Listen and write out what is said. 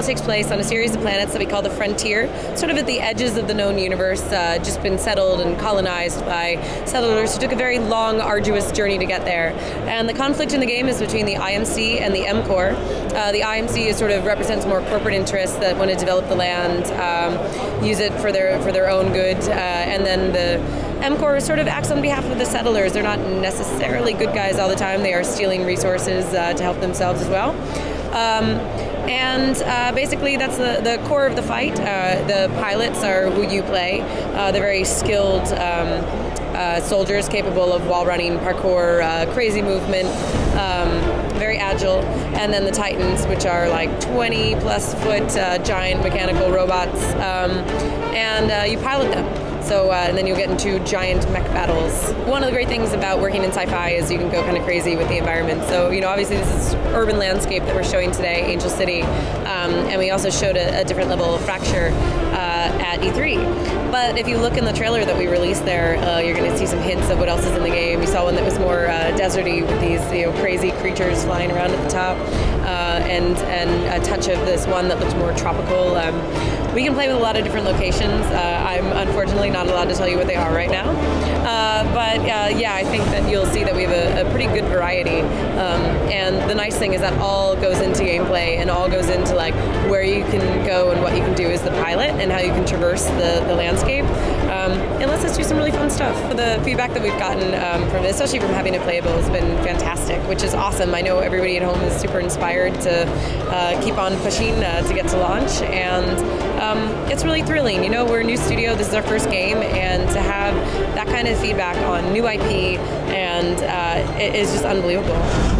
now takes place on a series of planets that we call the Frontier, sort of at the edges of the known universe, just been settled and colonized by settlers who took a very long, arduous journey to get there. And the conflict in the game is between the IMC and the MCOR. The IMC is sort of represents more corporate interests that want to develop the land, use it for their own good, and then the MCOR sort of acts on behalf of the settlers. They're not necessarily good guys all the time. They are stealing resources to help themselves as well. Basically that's the core of the fight. The pilots are who you play. They're very skilled soldiers capable of wall running, parkour, crazy movement, very agile. And then the Titans, which are like 20-plus-foot giant mechanical robots, you pilot them. So, and then you'll get into giant mech battles. One of the great things about working in sci-fi is you can go kind of crazy with the environment. So, you know, obviously this is urban landscape that we're showing today, Angel City, and we also showed a different level of Fracture at E3. But if you look in the trailer that we released there, you're going to see some hints of what else is in the game. You saw one that was more deserty with these, you know, crazy creatures flying around at the top, and a touch of this one that looked more tropical. We can play with a lot of different locations. I'm unfortunately not allowed to tell you what they are right now. Yeah, I think that you'll see that we have a pretty good variety. And the nice thing is that all goes into gameplay and all goes into like where you can go and what you can do as the pilot and how you can traverse the landscape. And let's just do some really fun stuff. The feedback that we've gotten, especially from having a playable, has been fantastic, which is awesome. I know everybody at home is super inspired to keep on pushing to get to launch. It's really thrilling. You know, we're a new studio, this is our first game, and to have that kind of feedback on new IP, and it is just unbelievable.